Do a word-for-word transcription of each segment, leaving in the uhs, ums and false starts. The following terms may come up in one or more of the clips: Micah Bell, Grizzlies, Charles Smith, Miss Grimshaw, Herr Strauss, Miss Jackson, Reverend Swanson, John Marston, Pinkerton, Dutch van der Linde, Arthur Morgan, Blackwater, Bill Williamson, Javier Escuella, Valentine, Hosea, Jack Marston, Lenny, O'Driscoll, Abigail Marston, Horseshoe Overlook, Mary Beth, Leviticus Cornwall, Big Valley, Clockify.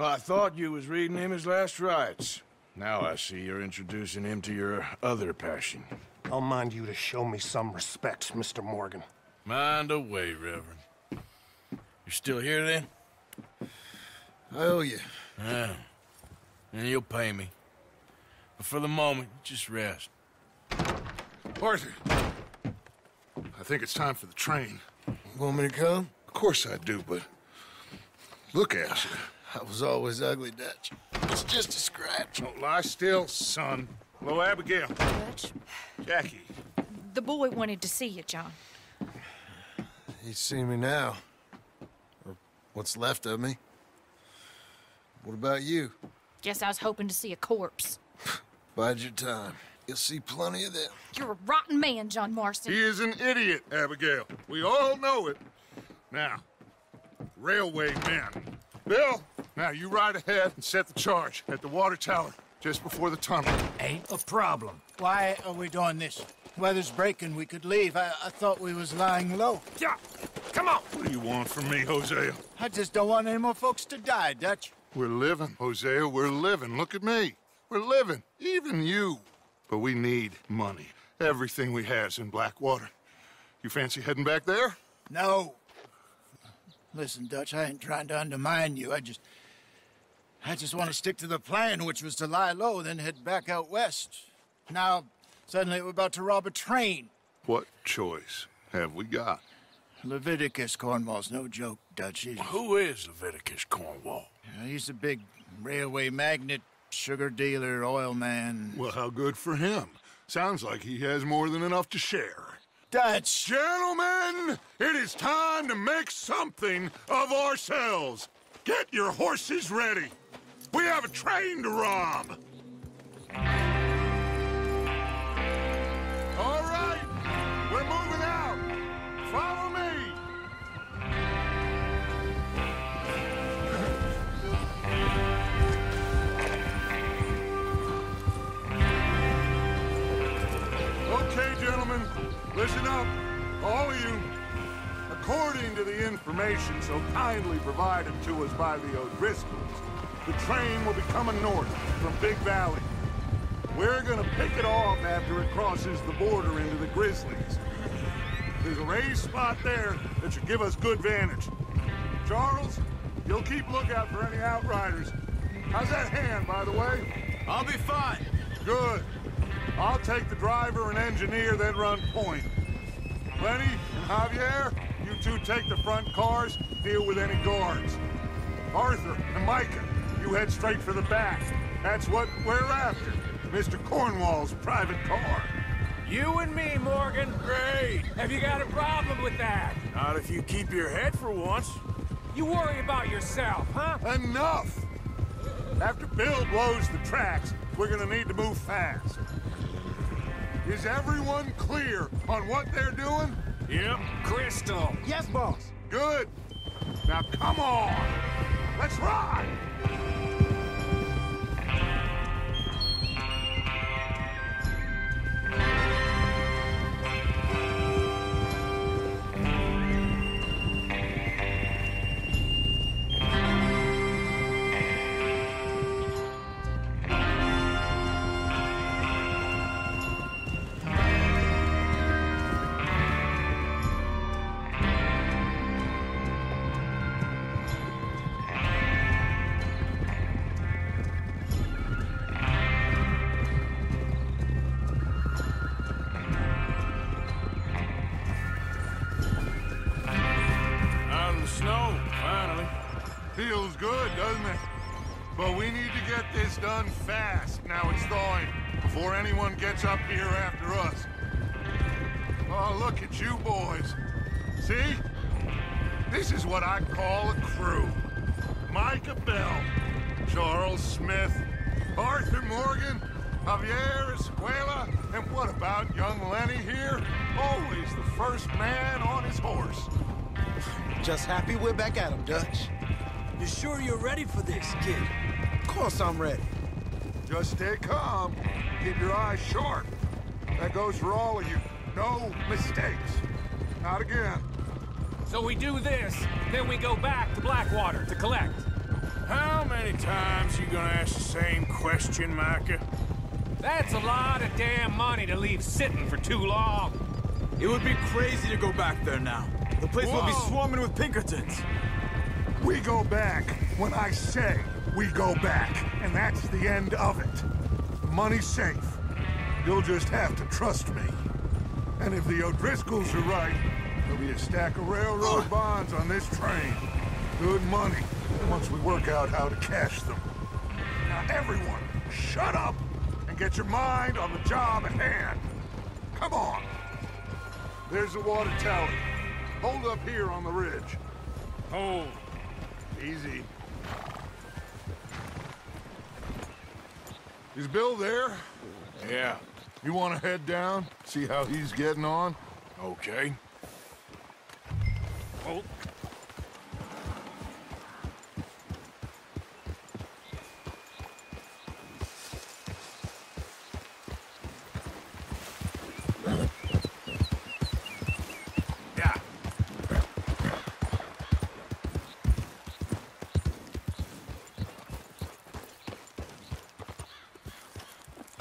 Well, I thought you was reading him his last rites. Now I see you're introducing him to your other passion. I'll mind you to show me some respect, Mister Morgan. Mind away, Reverend. You're still here, then? I owe you. Yeah. And you'll pay me. But for the moment, just rest. Arthur! I think it's time for the train. You want me to come? Of course I do, but... Look at you. I was always ugly, Dutch. It's just a scratch. Don't lie still, son. Hello, Abigail. Dutch? Jackie. The boy wanted to see you, John. He's seen me now. Or what's left of me. What about you? Guess I was hoping to see a corpse. Bide your time. You'll see plenty of them. You're a rotten man, John Marston. He is an idiot, Abigail. We all know it. Now, railway men. Bill, now you ride ahead and set the charge at the water tower just before the tunnel. Ain't a problem. Why are we doing this? Weather's breaking. We could leave. I, I thought we was lying low. Yeah. Come on. What do you want from me, Hosea? I just don't want any more folks to die, Dutch. We're living, Hosea. We're living. Look at me. We're living. Even you. But we need money. Everything we has in Blackwater. You fancy heading back there? No. Listen, Dutch, I ain't trying to undermine you. I just... I just want to stick to the plan, which was to lie low, then head back out west. Now... Suddenly, we're about to rob a train. What choice have we got? Leviticus Cornwall's no joke, Dutch. Well, who is Leviticus Cornwall? Yeah, he's a big railway magnate, sugar dealer, oil man. Well, how good for him. Sounds like he has more than enough to share. Dutch! Gentlemen, it is time to make something of ourselves. Get your horses ready. We have a train to rob. Follow me! Okay, gentlemen, listen up, all of you. According to the information so kindly provided to us by the O'Driscolls, the train will be coming north from Big Valley. We're gonna pick it off after it crosses the border into the Grizzlies. There's a raised spot there that should give us good vantage. Charles, you'll keep lookout for any outriders. How's that hand, by the way? I'll be fine. Good. I'll take the driver and engineer, then run point. Lenny and Javier, you two take the front cars, deal with any guards. Arthur and Micah, you head straight for the back. That's what we're after. Mister Cornwall's private car. You and me, Morgan. Great. Have you got a problem with that? Not if you keep your head for once. You worry about yourself, huh? Enough! After Bill blows the tracks, we're gonna need to move fast. Is everyone clear on what they're doing? Yep, crystal. Yes, boss. Good. Now come on. Let's ride! Feels good, doesn't it? But we need to get this done fast, now it's thawing, before anyone gets up here after us. Oh, look at you boys. See? This is what I call a crew. Micah Bell, Charles Smith, Arthur Morgan, Javier Escuella, and what about young Lenny here? Always the first man on his horse. Just happy we're back at him, Dutch. You sure you're ready for this, kid? Of course I'm ready. Just stay calm. Keep your eyes sharp. That goes for all of you. No mistakes. Not again. So we do this, then we go back to Blackwater to collect. How many? many times you gonna ask the same question, Micah? That's a lot of damn money to leave sitting for too long. It would be crazy to go back there now. The place Whoa. will be swarming with Pinkertons. We go back when I say we go back, and that's the end of it. The money's safe. You'll just have to trust me. And if the O'Driscolls are right, there'll be a stack of railroad bonds on this train. Good money, once we work out how to cash them. Now everyone, shut up and get your mind on the job at hand. Come on. There's the water tower. Hold up here on the ridge. Hold. Easy. Is Bill there? Yeah. You want to head down, see how he's getting on? Okay. Oh.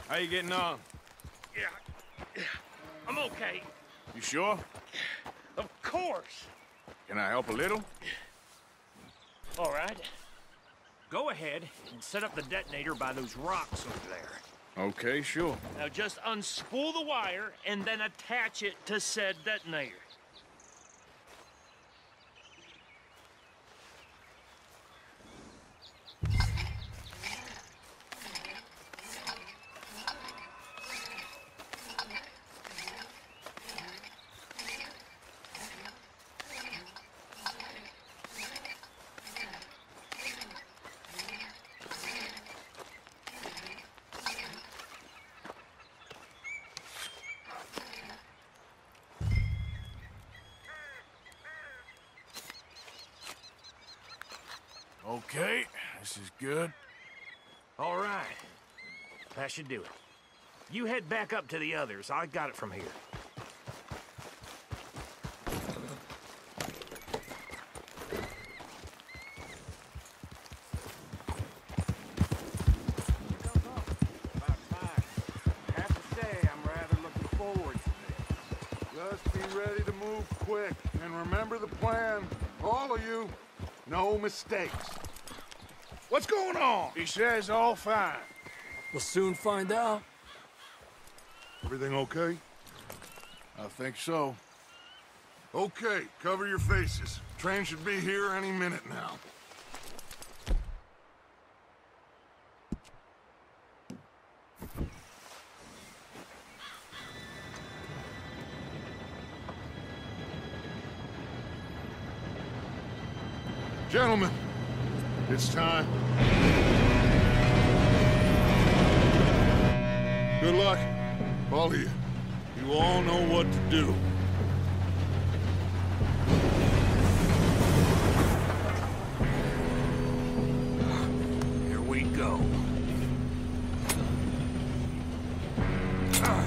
How you getting on? Yeah, yeah, I'm okay. You sure? Of course. Can I help a little? All right. Go ahead and set up the detonator by those rocks over there. Okay, sure. Now just unspool the wire and then attach it to said detonator. Okay, this is good. All right. That should do it. You head back up to the others. I got it from here. I have to say, I'm rather looking forward to this. Just be ready to move quick, and remember the plan, all of you. No mistakes. What's going on? He says all fine. We'll soon find out. Everything okay? I think so. Okay, cover your faces. Train should be here any minute now. Gentlemen, it's time. Good luck, all of you. You all know what to do. Here we go. Uh,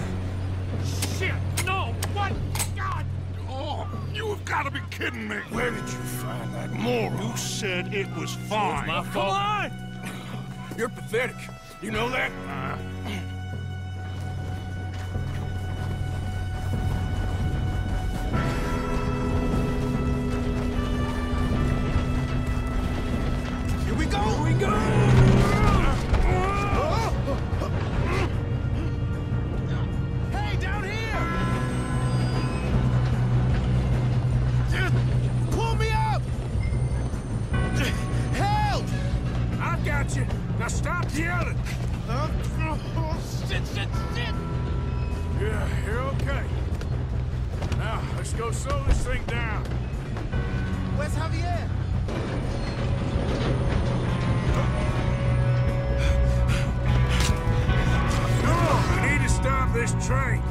shit, no, what? God! Oh, you have got to be kidding me. Where did you find that moron? You said it was fine. It was my fault. Come on! You're pathetic. You know that? Uh. Here we go! Here we go! Hey, down here! You. Now stop yelling! Uh, oh, sit, sit, sit! Yeah, you're okay. Now, let's go slow this thing down. Where's Javier? No, we need to stop this train.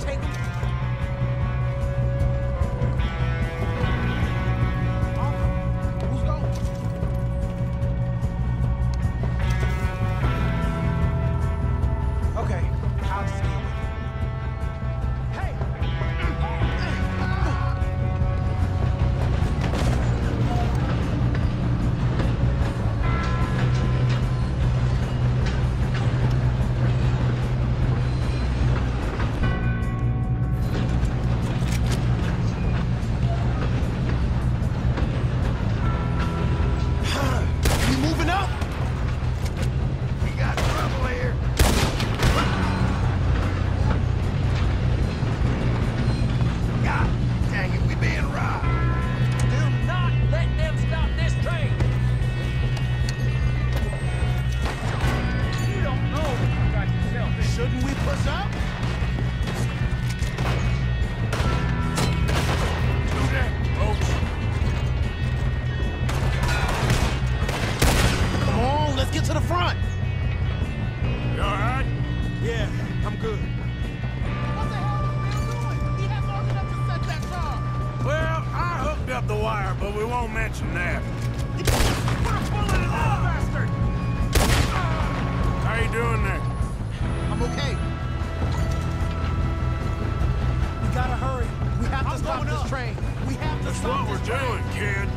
Take them. up the wire, but we won't mention that. You put a bullet in that bastard! How you doing there? I'm okay. We gotta hurry. We have to stop this train. We have to stop this train. That's what we're doing, kid.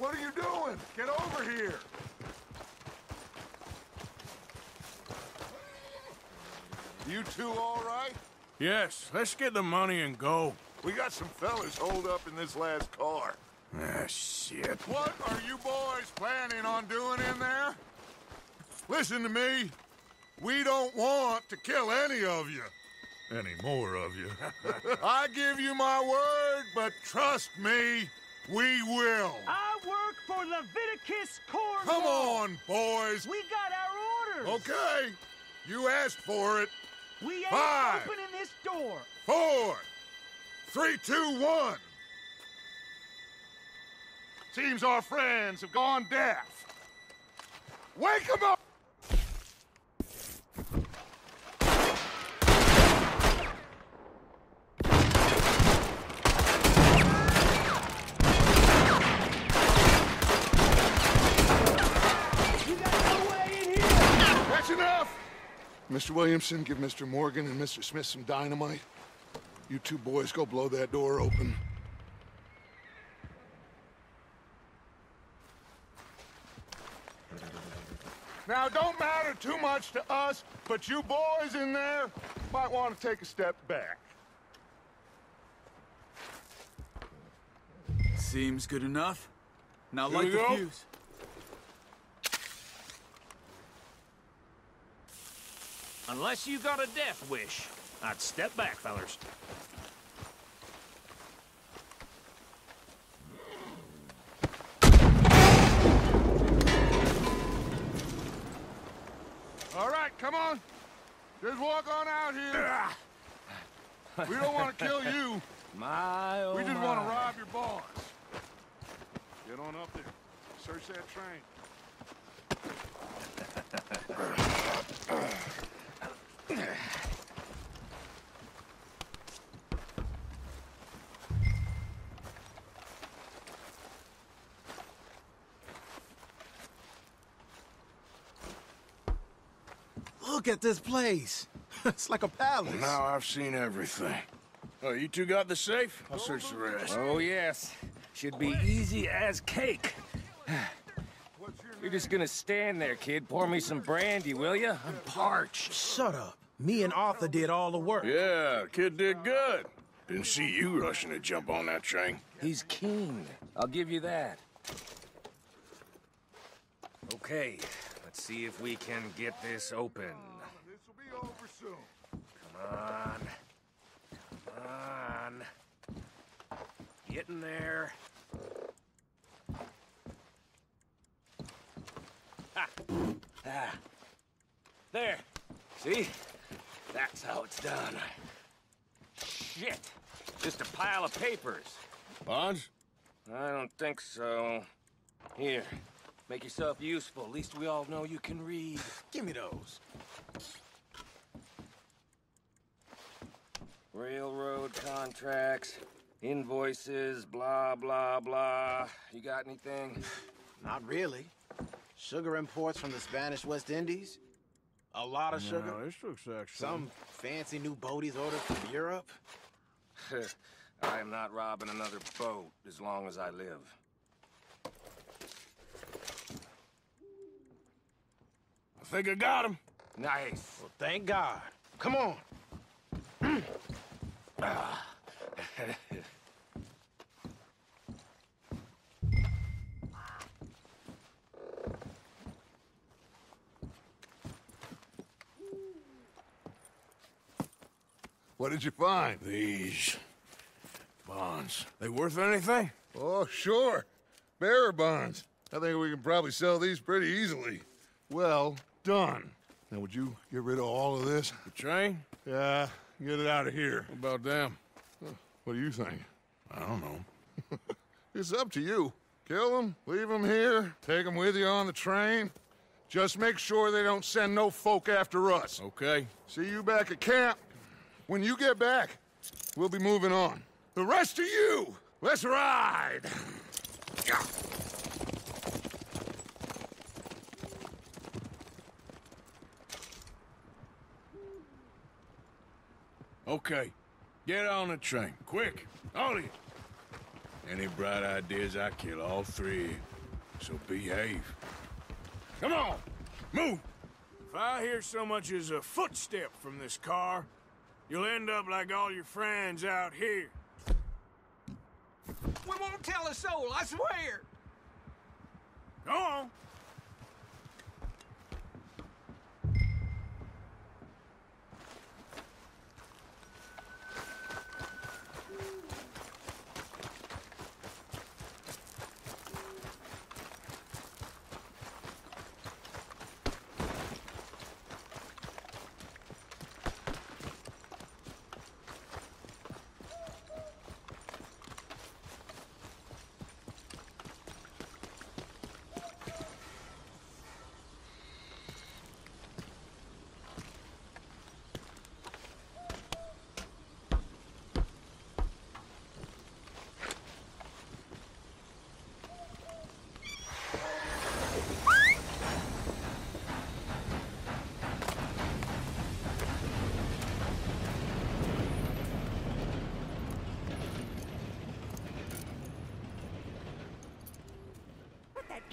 What are you doing? Get over here! You two all right? Yes, let's get the money and go. We got some fellas holed up in this last car. Ah, shit. What are you boys planning on doing in there? Listen to me. We don't want to kill any of you. Any more of you. I give you my word, but trust me, we will. I work for Leviticus Cornwall. Come on, boys. We got our orders. Okay. You asked for it. We ain't Five, opening this door. Four, three, two, one. Seems our friends have gone deaf. Wake them up! You gotta go away! Mister Williamson, give Mister Morgan and Mister Smith some dynamite. You two boys go blow that door open. Now, don't matter too much to us, but you boys in there might want to take a step back. Seems good enough. Now light the fuse. Unless you got a death wish, I'd step back, fellers. All right, come on. Just walk on out here. We don't want to kill you. My, oh, we just want to rob your boss. Get on up there. Search that train. Look at this place. It's like a palace. Well, now I've seen everything. Oh, you two got the safe? I'll search the rest. Oh, yes. Should be easy as cake. You're just gonna stand there, kid. Pour me some brandy, will ya? I'm parched. Shut up. Me and Arthur did all the work. Yeah, kid did good. Didn't see you rushing to jump on that train. He's keen. I'll give you that. Okay, let's see if we can get this open. Uh, this will be over soon. Come on. Come on. Get in there. Ha. Ah. There. See? That's how it's done. Shit. Just a pile of papers. Bonds? I don't think so. Here. Make yourself useful. At least we all know you can read. Give me those. Railroad contracts. Invoices, blah, blah, blah. You got anything? Not really. Sugar imports from the Spanish West Indies. A lot of no, sugar. This looks excellent. Some fancy new boat he's ordered from Europe. I am not robbing another boat as long as I live. I think I got him. Nice. Well, thank God. Come on. ah. What did you find? These bonds. They worth anything? Oh, sure. Bearer bonds. I think we can probably sell these pretty easily. Well done. Now, would you get rid of all of this? The train? Yeah, get it out of here. What about them? What do you think? I don't know. It's up to you. Kill them, leave them here, take them with you on the train. Just make sure they don't send no folk after us. Okay. See you back at camp. When you get back, we'll be moving on. The rest of you, let's ride! Yeah. Okay. Get on the train, quick, all of you. Any bright ideas, I kill all three, so behave. Come on, move! If I hear so much as a footstep from this car, you'll end up like all your friends out here. We won't tell a soul, I swear! Go on.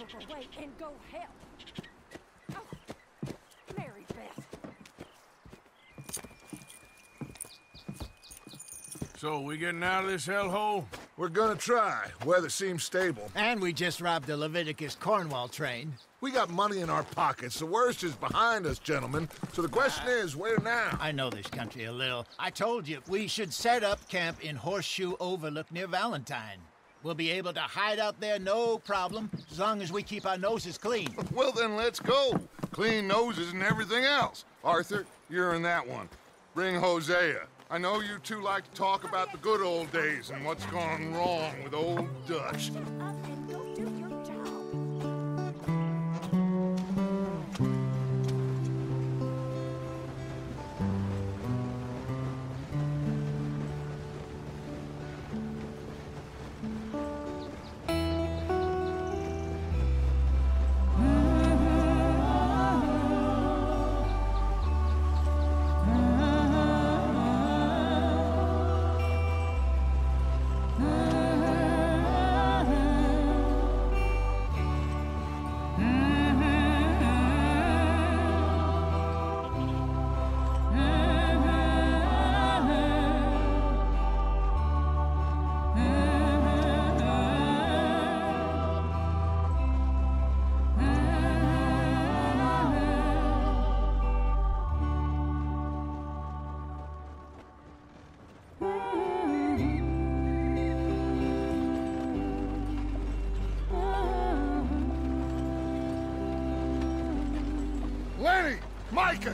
her away and go help. Oh, Mary Beth. So, we getting out of this hellhole? We're gonna try. Weather seems stable. And we just robbed the Leviticus Cornwall train. We got money in our pockets. The worst is behind us, gentlemen. So the question uh, is, where now? I know this country a little. I told you, we should set up camp in Horseshoe Overlook near Valentine. We'll be able to hide out there no problem, as long as we keep our noses clean. Well, then let's go. Clean noses and everything else. Arthur, you're in that one. Bring Hosea. I know you two like to talk about the good old days and what's gone wrong with old Dutch. Shut up and go do your Micah,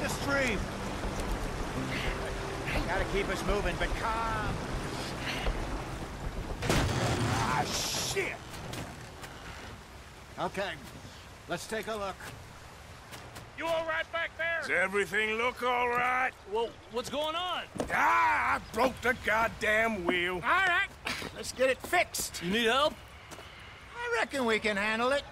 The stream. Gotta keep us moving, but calm. Ah, shit! Okay, let's take a look. You all right back there? Does everything look all right? Well, what's going on? Ah, I broke the goddamn wheel. All right, let's get it fixed. You need help? I reckon we can handle it.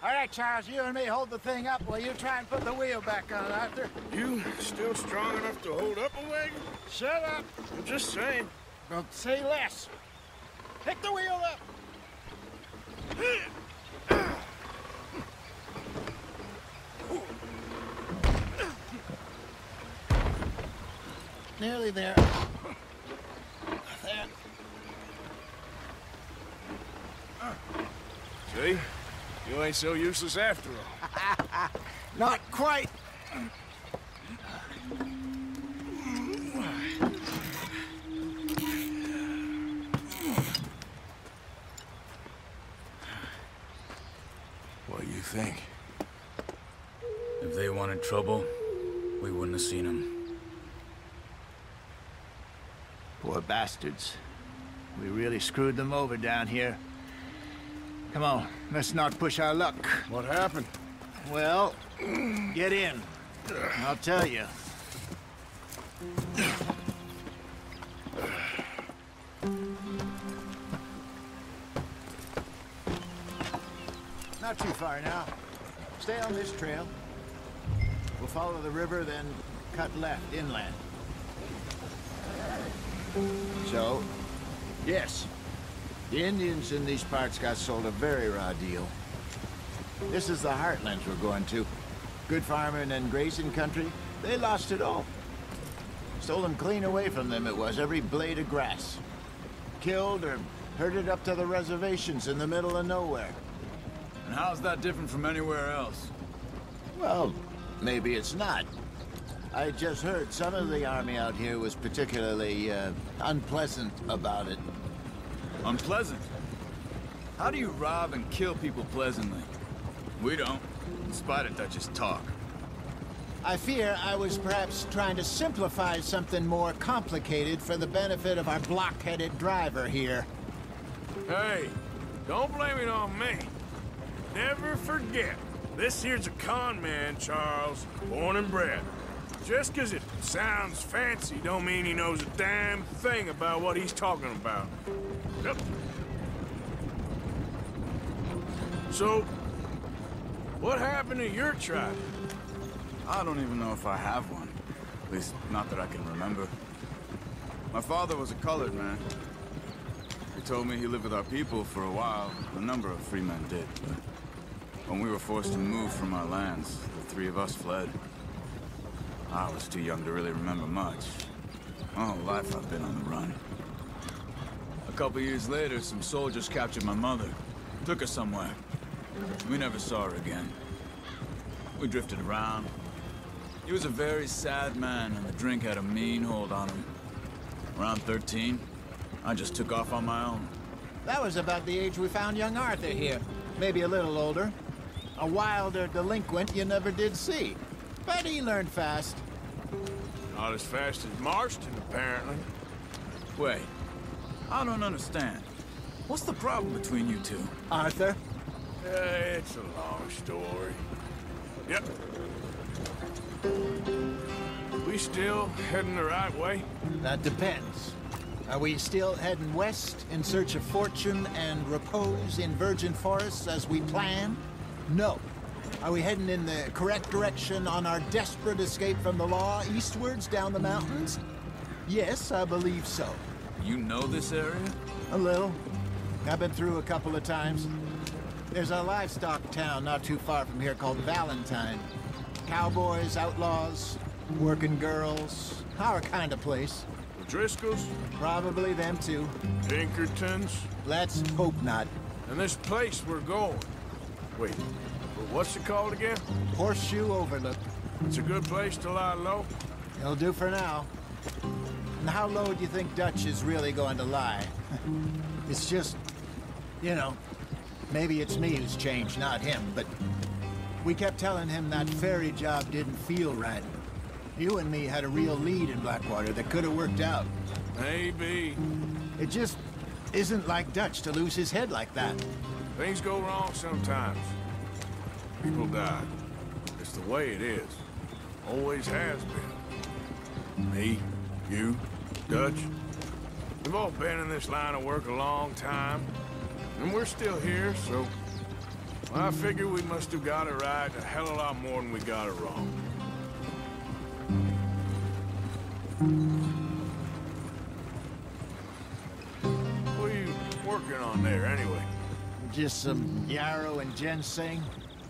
All right, Charles, you and me hold the thing up while you try and put the wheel back on, Arthur. You still strong enough to hold up a wagon? Shut up. I'm just saying. Don't say less. Pick the wheel up. Nearly there. There. See? You ain't so useless after all. Not quite. What do you think? If they wanted trouble, we wouldn't have seen them. Poor bastards. We really screwed them over down here. Come on, let's not push our luck. What happened? Well, get in. I'll tell you. Not too far now. Stay on this trail. We'll follow the river, then cut left, inland. So, yes. The Indians in these parts got sold a very raw deal. This is the heartlands we're going to. Good farming and grazing country, they lost it all. Stolen clean away from them it was, every blade of grass. Killed or herded up to the reservations in the middle of nowhere. And how's that different from anywhere else? Well, maybe it's not. I just heard some of the army out here was particularly uh, unpleasant about it. Unpleasant? How do you rob and kill people pleasantly? We don't, in spite of Dutch's talk. I fear I was perhaps trying to simplify something more complicated for the benefit of our blockheaded driver here. Hey, don't blame it on me. Never forget, this here's a con man, Charles, born and bred. Just because it sounds fancy don't mean he knows a damn thing about what he's talking about. Yep. So, what happened to your tribe? I don't even know if I have one. At least, not that I can remember. My father was a colored man. He told me he lived with our people for a while. A number of free men did, but when we were forced to move from our lands, the three of us fled. I was too young to really remember much. My whole life I've been on the run. A couple years later, some soldiers captured my mother. Took her somewhere. We never saw her again. We drifted around. He was a very sad man, and the drink had a mean hold on him. Around thirteen, I just took off on my own. That was about the age we found young Arthur here. Maybe a little older. A wilder delinquent you never did see. But he learned fast. Not as fast as Marston, apparently. Wait, I don't understand. What's the problem between you two? Arthur? Uh, it's a long story. Yep. We still heading the right way? That depends. Are we still heading west in search of fortune and repose in virgin forests as we plan? No. Are we heading in the correct direction on our desperate escape from the law, eastwards, down the mountains? Yes, I believe so. You know this area? A little. I've been through a couple of times. There's a livestock town not too far from here called Valentine. Cowboys, outlaws, working girls, our kind of place. O'Driscoll's? Probably them too. Pinkerton's? Let's hope not. And this place we're going. Wait. What's it called again? Horseshoe Overlook. It's a good place to lie low. It'll do for now. And how low do you think Dutch is really going to lie? It's just, you know, maybe it's me who's changed, not him, but we kept telling him that ferry job didn't feel right. You and me had a real lead in Blackwater that could have worked out. Maybe. It just isn't like Dutch to lose his head like that. Things go wrong sometimes. People die. It's the way it is. Always has been. Me, you, Dutch. We've all been in this line of work a long time. And we're still here, so... Well, I figure we must have got it right a hell of a lot more than we got it wrong. What are you working on there, anyway? Just some yarrow and ginseng.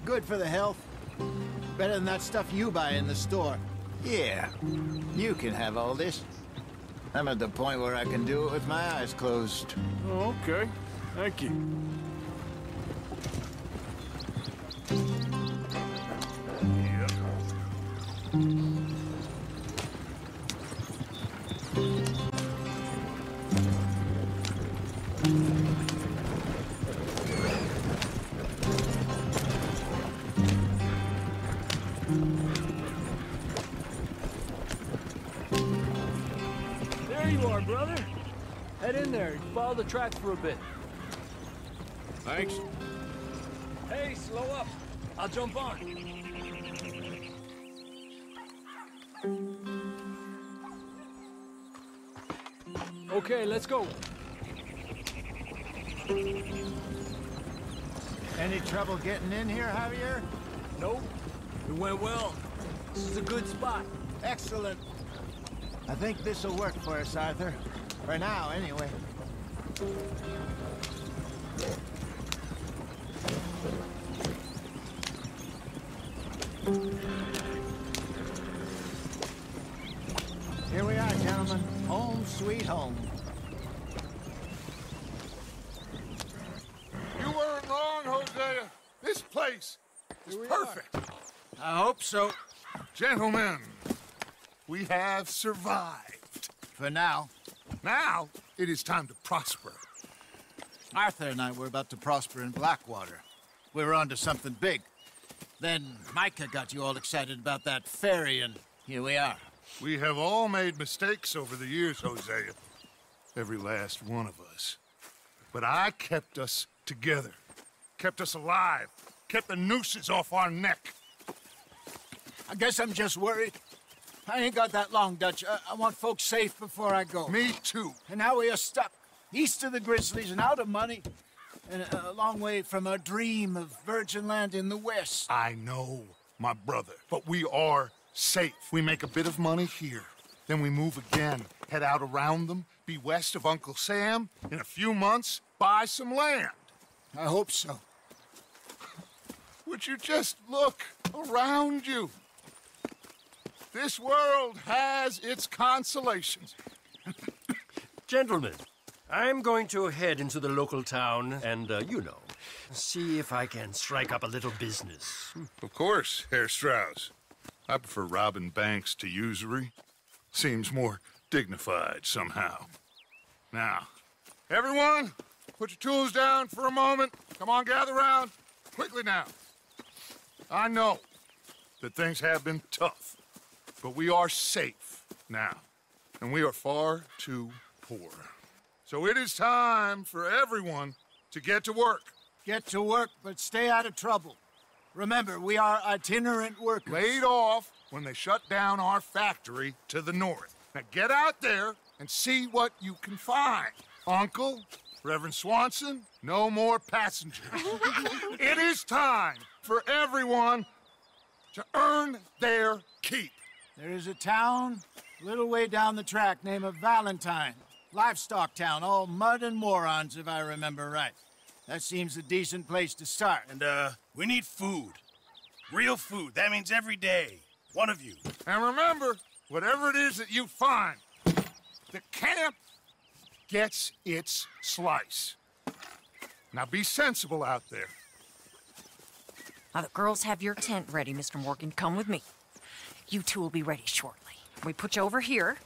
Good for the health. Better than that stuff you buy in the store. Yeah, you can have all this. I'm at the point where I can do it with my eyes closed. Oh, okay. Thank you. Yep. Follow the track for a bit. Thanks. Hey, slow up. I'll jump on. Okay, let's go. Any trouble getting in here, Javier? Nope. It went well. This is a good spot. Excellent. I think this'll work for us, Arthur. For now, anyway. Here we are, gentlemen. Home sweet home. You weren't wrong, Hosea. This place is perfect. Are. I hope so. Gentlemen, We have survived. For now. Now, it is time to prosper. Arthur and I were about to prosper in Blackwater. We were onto something big. Then Micah got you all excited about that ferry, and here we are. We have all made mistakes over the years, Hosea. Every last one of us. But I kept us together. Kept us alive. Kept the nooses off our neck. I guess I'm just worried. I ain't got that long, Dutch. I, I want folks safe before I go. Me too. And now we are stuck. East of the Grizzlies and out of money. And a, a long way from our dream of virgin land in the west. I know, my brother. But we are safe. We make a bit of money here. Then we move again. Head out around them. Be west of Uncle Sam. In a few months, buy some land. I hope so. Would you just look around you? This world has its consolations. Gentlemen, I'm going to head into the local town and, uh, you know, see if I can strike up a little business. Of course, Herr Strauss. I prefer robbing banks to usury. Seems more dignified somehow. Now, everyone, put your tools down for a moment. Come on, gather round. Quickly now. I know that things have been tough, but we are safe now, and we are far too poor. So it is time for everyone to get to work. Get to work, but stay out of trouble. Remember, we are itinerant workers. Laid off when they shut down our factory to the north. Now get out there and see what you can find. Uncle, Reverend Swanson, no more passengers. It is time for everyone to earn their keep. There is a town a little way down the track named Valentine. Livestock town, all mud and morons, if I remember right. That seems a decent place to start. And, uh, we need food. Real food. That means every day. One of you. And remember, whatever it is that you find, the camp gets its slice. Now be sensible out there. Now the girls have your tent ready, Mister Morgan. Come with me. You two will be ready shortly. We put you over here.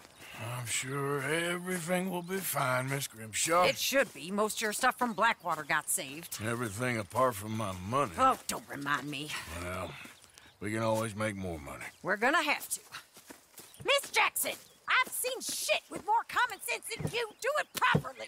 I'm sure everything will be fine, Miss Grimshaw. It should be. Most of your stuff from Blackwater got saved. Everything apart from my money. Oh, don't remind me. Well, we can always make more money. We're gonna have to. Miss Jackson! I've seen shit with more common sense than you. Do it properly.